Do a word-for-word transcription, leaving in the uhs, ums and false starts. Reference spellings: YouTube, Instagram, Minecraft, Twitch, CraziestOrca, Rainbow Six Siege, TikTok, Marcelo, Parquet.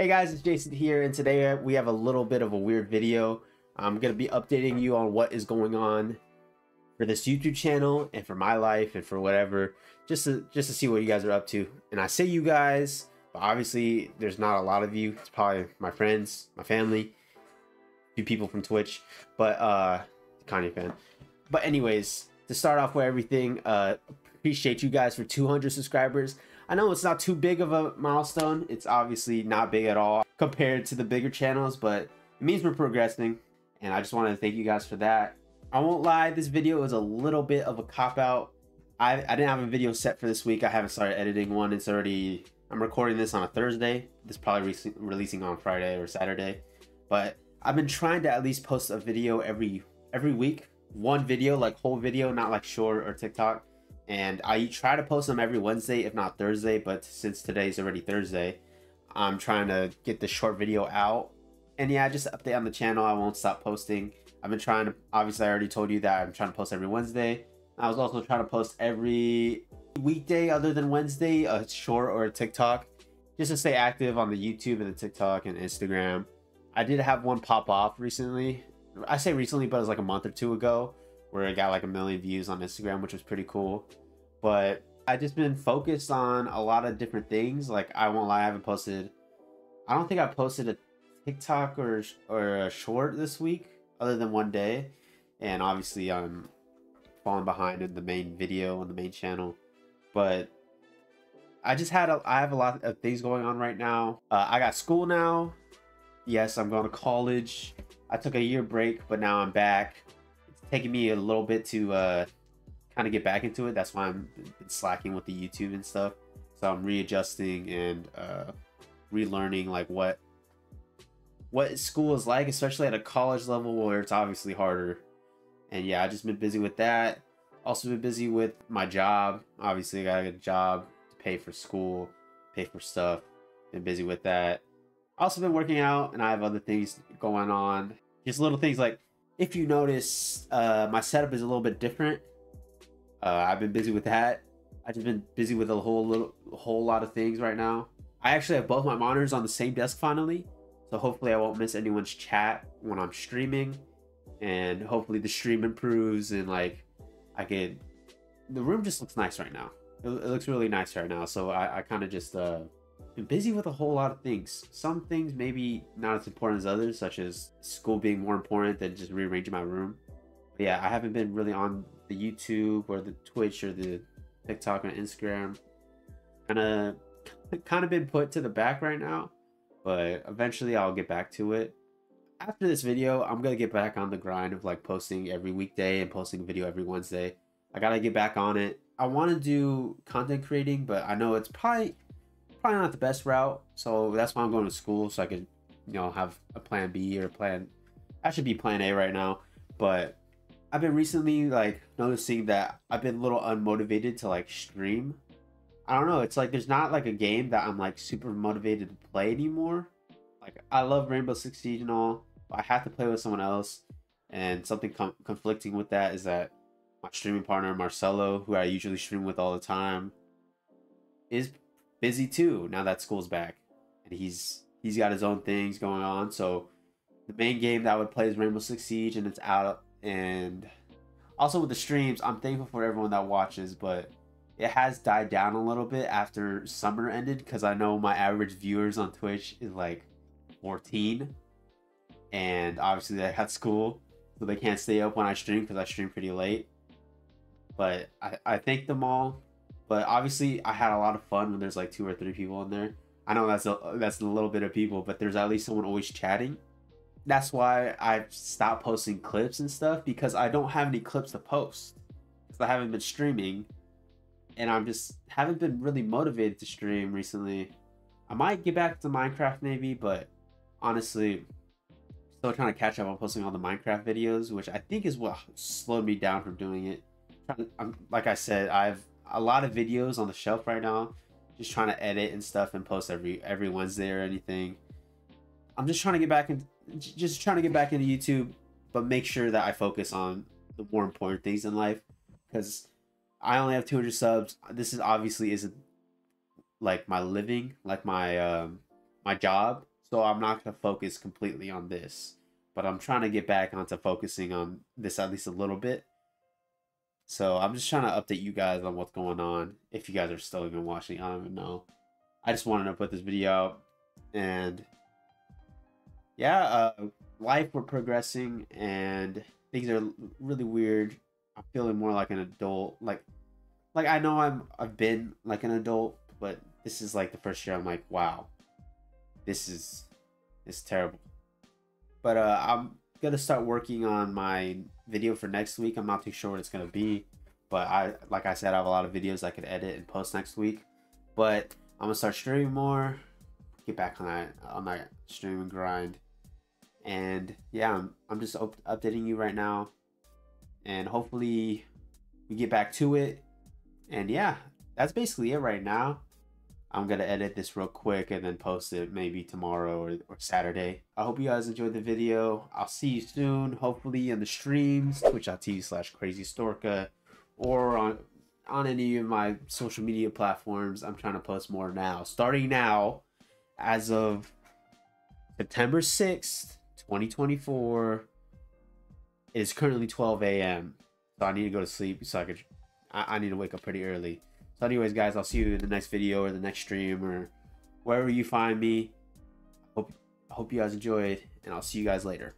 Hey guys, it's Jason here, and today we have a little bit of a weird video. I'm going to be updating you on what is going on for this YouTube channel and for my life and for whatever, just to, just to see what you guys are up to. And I say you guys, but obviously there's not a lot of you. It's probably my friends, my family, a few people from Twitch, but uh, Kanye fan. But anyways, to start off with everything, uh, appreciate you guys for two hundred subscribers. I know it's not too big of a milestone. It's obviously not big at all compared to the bigger channels, but it means we're progressing, and I just wanted to thank you guys for that. I won't lie, this video is a little bit of a cop-out. I, I didn't have a video set for this week. I haven't started editing one. It's already, I'm recording this on a Thursday. This is probably re releasing on Friday or Saturday, but I've been trying to at least post a video every, every week. One video, like whole video, not like short or TikTok. And I try to post them every Wednesday, if not Thursday, but since today's already Thursday, I'm trying to get the short video out. And yeah, just update on the channel. I won't stop posting. I've been trying to, obviously I already told you that I'm trying to post every Wednesday. I was also trying to post every weekday other than Wednesday, a short or a TikTok, just to stay active on the YouTube and the TikTok and Instagram. I did have one pop off recently. I say recently, but it was like a month or two ago, where it got like a million views on Instagram, which was pretty cool. But I've just been focused on a lot of different things. Like, I won't lie, I haven't posted, I don't think I posted a TikTok or, or a short this week, other than one day. And obviously I'm falling behind in the main video on the main channel. But I just had, a, I have a lot of things going on right now. Uh, I got school now. Yes, I'm going to college. I took a year break, but now I'm back. It's taking me a little bit to, uh, kind of get back into it. That's why I'm slacking with the YouTube and stuff, so I'm readjusting and uh relearning like what what school is like, especially at a college level where it's obviously harder. And yeah, I've just been busy with that. Also been busy with my job. Obviously I gotta get a job to pay for school, pay for stuff. Been busy with that. Also been working out, and I have other things going on, just little things. Like if you notice, uh my setup is a little bit different. Uh, I've been busy with that. I've just been busy with a whole little, whole lot of things right now. I actually have both my monitors on the same desk finally, so hopefully I won't miss anyone's chat when I'm streaming, and hopefully the stream improves and like I can. The room just looks nice right now. It, it looks really nice right now. So I, I kind of just uh, been busy with a whole lot of things. Some things maybe not as important as others, such as school being more important than just rearranging my room. But yeah, I haven't been really on the YouTube or the Twitch or the TikTok and Instagram. Kind of kind of been put to the back right now, but eventually I'll get back to it. After this video, I'm gonna get back on the grind of like posting every weekday and posting a video every Wednesday. I gotta get back on it. I want to do content creating, but I know it's probably probably not the best route, so that's why I'm going to school, so I could, you know, have a plan B or plan, I should be plan A right now. But I've been recently like noticing that I've been a little unmotivated to like stream. I don't know. It's like there's not like a game that I'm like super motivated to play anymore. Like I love Rainbow Six Siege and all, but I have to play with someone else. And something com conflicting with that is that my streaming partner, Marcelo, who I usually stream with all the time, is busy too now that school's back. And he's he's got his own things going on. So the main game that I would play is Rainbow Six Siege, and it's out. And also with the streams, I'm thankful for everyone that watches, but it has died down a little bit after summer ended, because I know my average viewers on Twitch is like fourteen, and obviously they had school, so they can't stay up when I stream because I stream pretty late. But I, I thank them all, but obviously I had a lot of fun when there's like two or three people in there. I know that's a, that's a little bit of people, but there's at least someone always chatting. That's why I've stopped posting clips and stuff, because I don't have any clips to post, because I haven't been streaming, and I'm just haven't been really motivated to stream recently. I might get back to Minecraft maybe, but honestly still trying to catch up on posting all the Minecraft videos, which I think is what slowed me down from doing it. I'm, like I said, I have a lot of videos on the shelf right now, just trying to edit and stuff and post every every Wednesday or anything. I'm just trying to get back in just trying to get back into YouTube, but make sure that I focus on the more important things in life, because I only have two hundred subs. This is obviously isn't like my living, like my um my job, so I'm not going to focus completely on this. But I'm trying to get back onto focusing on this at least a little bit. So I'm just trying to update you guys on what's going on. If you guys are still even watching, I don't even know. I just wanted to put this video out. And yeah, uh, life, we're progressing and things are really weird. I'm feeling more like an adult. Like, like I know I'm, I've been like an adult, but this is like the first year I'm like, wow, this is, it's terrible. But uh, I'm going to start working on my video for next week. I'm not too sure what it's going to be. But I, like I said, I have a lot of videos I could edit and post next week. But I'm going to start streaming more. Get back on that, on that stream and grind. And yeah, I'm, I'm just up updating you right now. And hopefully we get back to it. And yeah, that's basically it right now. I'm going to edit this real quick and then post it maybe tomorrow or, or Saturday. I hope you guys enjoyed the video. I'll see you soon, hopefully in the streams, twitch dot T V slash crazystorca, or on, on any of my social media platforms. I'm trying to post more now. Starting now, as of September sixth, twenty twenty-four, it is currently twelve A M So I need to go to sleep, so I, could, I, I need to wake up pretty early. So anyways, guys, I'll see you in the next video or the next stream or wherever you find me. Hope, hope you guys enjoyed, and I'll see you guys later.